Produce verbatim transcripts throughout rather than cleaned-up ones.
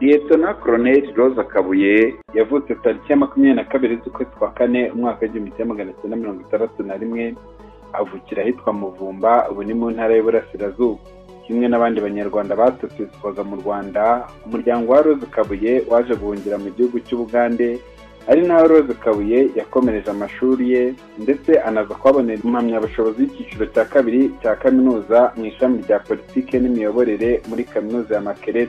Lt Col Rose Kabuye yavutse tariki ya makumyabiri na kabiri z'ukwezi kwa kane umwaka w'igihumbi kimwe magana cyenda mirongo itandatu na rimwe, avukira ahitwa Muvumba ubu ni mu ntara y'Iburasirazuba. Kimwe n'abandi banyarwanda batutse isoza mu Rwanda, umuryango wa Rose Kabuye waje guhungira mu gihugu cy'Ubugande, ari naho Rose Kabuye yakomereje amashuri ye ndetse anaza kwabonera impamyabushobozi y'icyiciro cya kabiri cya kaminuza mu ishami rya politike n'imiyoborere muri kaminuza ya Makerere.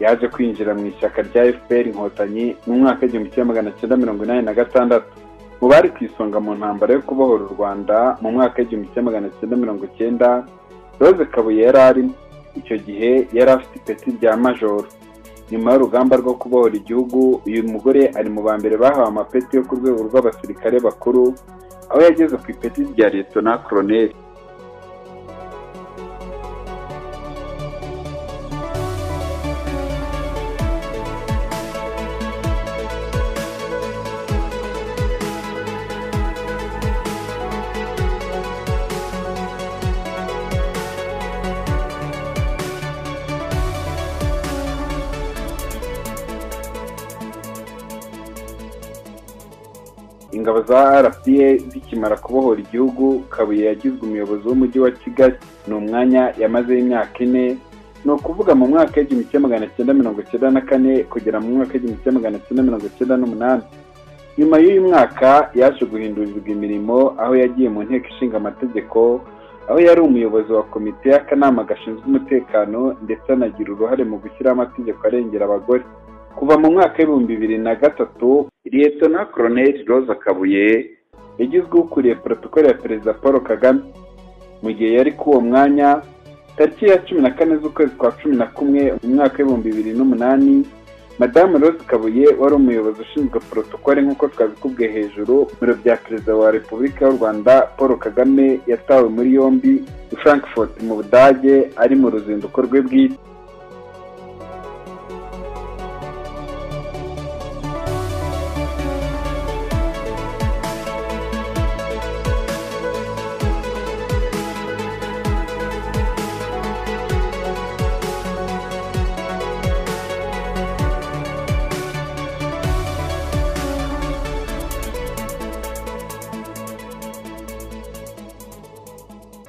Yaje kwinjira mu ishyaka rya F P R Inkotanyi mu mwaka w'igihumbi kimwe magana cyenda mirongo inani na gatandatu. Mu bari ku isonga mu ntambara yo kubohora u Rwanda mu mwaka w'igihumbi kimwe magana cyenda mirongo icyenda, Rose Kabuye yari arimo. Icyo gihe yari afite ipeti rya majoro. Nyuma y'urugamba rwo kubohora igihugu, uyu mugore ari mu ba mbere bahawe amapeti yo ku rwego rw'abasirikare bakuru, aho yageze ku ipeti rya Lt Colonel. Ingabo za R P A zikimara kubohora igihugu, Kabuye yagizwe umuyobozi w'umujyi wa Kigali. Ni umwanya yamaze imyaka ine, ni ukuvuga mu mwaka w'igihumbi kimwe magana cyenda mirongo icyenda na kane kugera mu mwaka w'igihumbi kimwe magana cyenda mirongo icyenda n'umunani. Nyuma y'uyu mwaka yaje guhindurirwa imirimo, aho yagiye mu nteko ishinga amategeko, aho yari umuyobozi wa komite y'akanama gashinzwe umutekano ndetse anagira uruhare mu gushyiraho amategeko arengera abagore. Kuva mu mwaka w'ibihumbi bibiri na gatatu, Lt Col Rose Kabuye yagizwe ukuriye protokole ya Perezida Paul Kagame. Mu gihe yari ku uwo mwanya, tariki ya cumi na kane z'ukwezi kwa cumi na kumwe mu mwaka w'ibihumbi bibiri n'umunani, Madamu Rose Kabuye wari umuyobozi ushinzwe protokole nk'uko twabikubwiye hejuru, biro bya Perezida wa Repubulika y'u Rwanda Paul Kagame yatawe muri yombi i Frankfurt mu Budage ari mu ruzinduko rwe bwite.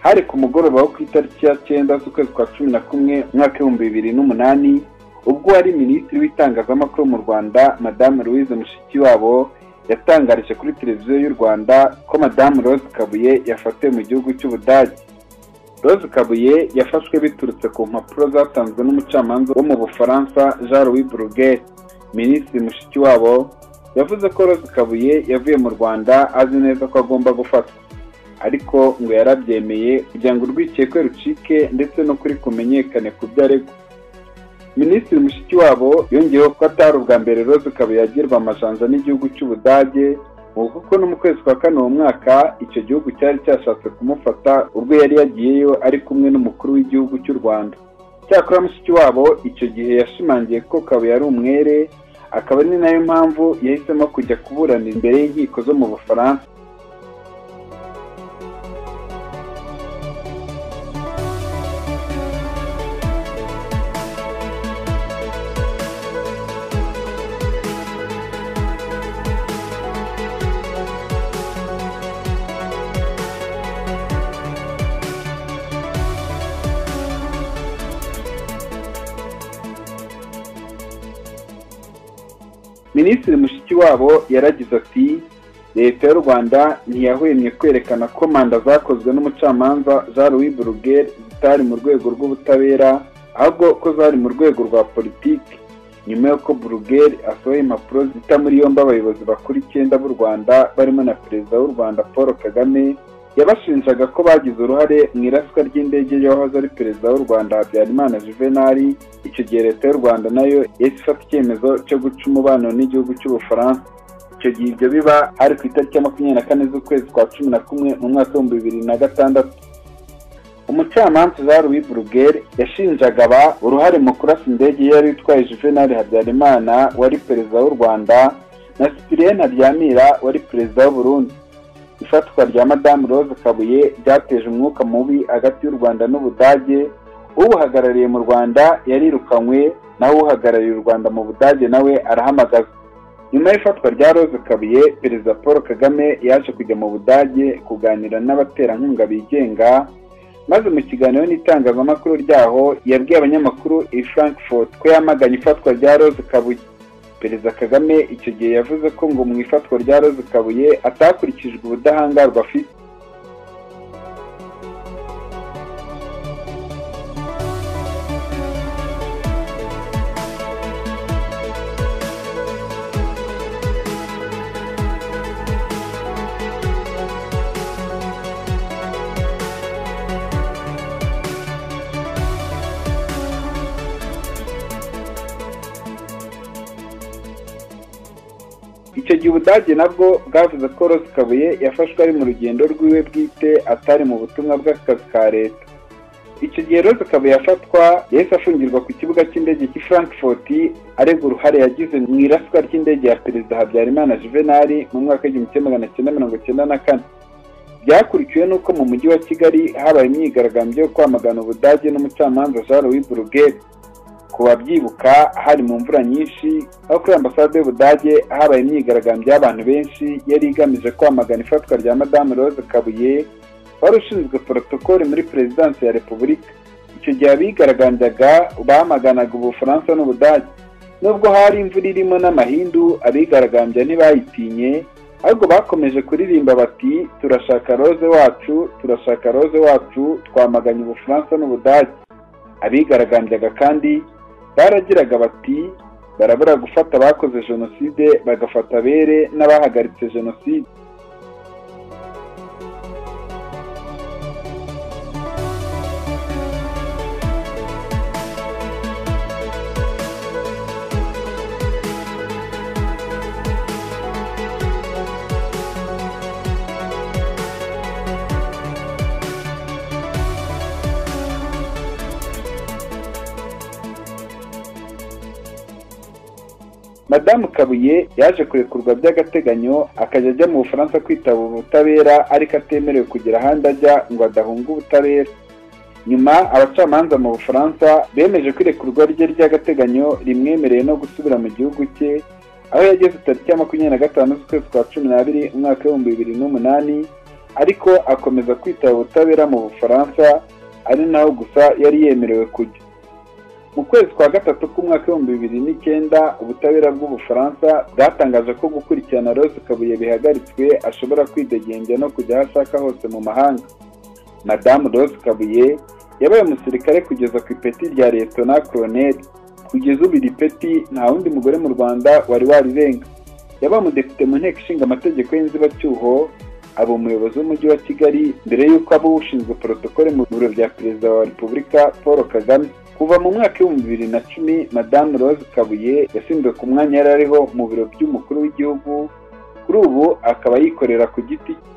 Hari ku mugoroba wo ku itariki ya cyenda z'ukwezi kwa cumi na kumwe umwaka w'ibihumbi bibiri n'umunani, ubwo ari minisitiri w'itangazamakuru mu Rwanda Madame Louise Mushikiwabo yatangarije kuri televiziyo y'u Rwanda ko Madame Rose Kabuye yafatiwe mu gihugu cy'Ubudage. Rose Kabuye yafashwe biturutse ku mpapuro zatanzwe n'umucamanza wo mu Bufaransa Jean-Louis Bruguet. Minisitiri Mushikiwabo yavuze ko Rose Kabuye yavuye mu Rwanda azi neza ko agomba gufatwa, ariko ngo yarabyemeye kugira ngo urwikekwe rucike ndetse no kuri kumenyekane ku byaregwa. Minisitiri Mushikiwabo yongeyeho ko atari ubwa mbere Rose Kabuye yagirwa amajanja n'igihugu cy'Ubudage, kuko no mu kwezi kwa kane uwo mwaka icyo gihugu cyari cyashatse kumufata ubwo yari yagiyeyo ari kumwe n'umukuru w'igihugu cy'u Rwanda. Cyakora Mushikiwabo icyo gihe yashimangiye ko Kabuye ari umwere, akaba ari nayo mpamvu yahisemo kujya kuburana imbere y'inkiko zo mu Bufaransa. Minisitiri Mushikiwabo yaragize ati Leta y'u Rwanda ntiyahwemye kwerekana ko manda zakozwe n'umucamanza Jean-Louis Bruguet zitari mu rwego rw'ubutabera, ahubwo ko zari mu rwego rwa politiki. Nyuma y'uko Bruguet asohoye impapuro zita muri yombi abayobozi bakuru icyenda b'u Rwanda barimo na Perezida w'u Rwanda Paul Kagame, yabashinjaga ko bagize uruhare mu iraswa ry'indege y'uwahoze ari Perezida w'u Rwanda Habyarimana Juvenali. Icyo gihe Leta y'u Rwanda nayo yahise ifata icyemezo cyo guca umubano n'igihugu cy'Ubufaransa. Icyo gihe ibyo biba hari ku itariki ya makumyabiri na kane z'ukwezi kwa cumi na kumwe mu mwaka w'ibihumbi bibiri na gatandatu. Umucamanza Jean-Louis Bruguet yashinjaga aba uruhare mu kurasa indege yari itwaye Juvenali Habyarimana wari Perezida w'u Rwanda na Cyprien Ntaryamira wari Perezida w'u Burundi. Ifatwa rya Madame Rose Kabuye ryateje umwuka mubi hagati y'u Rwanda n'Ubudage, ubuhagarariye mu Rwanda yarirukanywe. nawe uhagarariye u Rwanda mu Budage nawe arahamagaza. Nyuma y'ifatwa rya Rose Kabuye, Perezida Paul Kagame yaje kujya mu Budage kuganira n'abaterankunga bigenga, maze mu kiganiro n'itangazamakuru ryaho yabwiye abanyamakuru i Frankfurt ko yamaganye ifatwa rya Rose Kabuye. Perezida Kagame icyo gihe yavuze ko ngo mu ifatwa rya Rose Kabuye atakurikijwe ubudahangarwa afite. Icyo gihe Budage nabwo bwavuze ko Rose Kabuye yafashwe ari mu rugendo rw'iwe bwite atari mu butumwa bw'akazi ka leta. Icyo gihe Rose Kabuye yafatwa yahise afungirwa ku kibuga cy'indege cy'i Frankfurt aregura uruhare yagize mu iraswa ry'indege ya Perezida Habyarimana Juvenal mu mwaka w'igihumbi kimwe magana cyenda mirongo icyenda na kane. Byakurikiwe n'uko mu mujyi wa Kigali habaye imyigaragambyo yo kwamagana Budage n'umucamanza Jean-Louis Bruguel. Ku babyibuka hari mu mvura nyinshi aho kuri ambasade y'Ubudage habaye imyigaragambyo y'abantu benshi yari igamije kwamagana ifatwa rya Madame Rose Kabuye wari ushinzwe protokole muri Perezidansi ya Repubulika. Icyo gihe abigaragambyaga bamaganaga Ubufaransa n'Ubudage. Nubwo hari imvura irimo n'amahindu, abigaragambya ntibayitinye ahubwo bakomeje kuririmba bati turashaka Rose wacu, turashaka Rose wacu, twamaganye Ubufaransa n'Ubudage. Abigaragambyaga kandi baragiraga bati barabura gufata bakoze jenoside bagafata bere n'abahagaritse jenoside. Madame Kabuye yaje kurekurwa by'agateganyo akajya ajya mu Bufaransa kwitaba ubutabera, ariko atemerewe kugera ahandi ajya ngo adahunga ubutabera. Nyuma abacamanza mu Bufaransa bemeje kwirekurwa rye ry'agateganyo rimwemereye no gusubira mu gihugu cye, aho yageze tariki ya makumyabiri na gatanu z'ukwezi kwa cumi n'abiri umwaka w'ibihumbi bibiri n'umunani, ariko akomeza kwitaba ubutabera mu Bufaransa ari naho gusa yari yemerewe kujya. Mu kwezi kwa gatatu k'umwaka w'ibihumbi bibiri n'icyenda ubutabera bw'Ubufaransa bwatangaje ko gukurikirana Rose Kabuye bihagaritswe ashobora kwidegembya no kujya ashaka hose mu mahanga. Madame Rose Kabuye yabaye umusirikare kugeza ku ipeti rya Lt Colonel. Kugeza ubu iri peti nta wundi mugore mu Rwanda wari warirenga. Yabaye umudepite mu Nteko Ishinga Amategeko y'inzibacyuho, aba umuyobozi w'umujyi wa Kigali mbere y'uko aba ushinzwe protokole mu biro bya Perezida wa Repubulika Paul Kagame. Kuva mu mwaka w'ibihumbi bibiri na cumi Madame Rose Kabuye yasimbuwe ku mwanya yari ariho mu biro by'umukuru w'igihugu, kuri ubu akaba yikorera ku giti cye.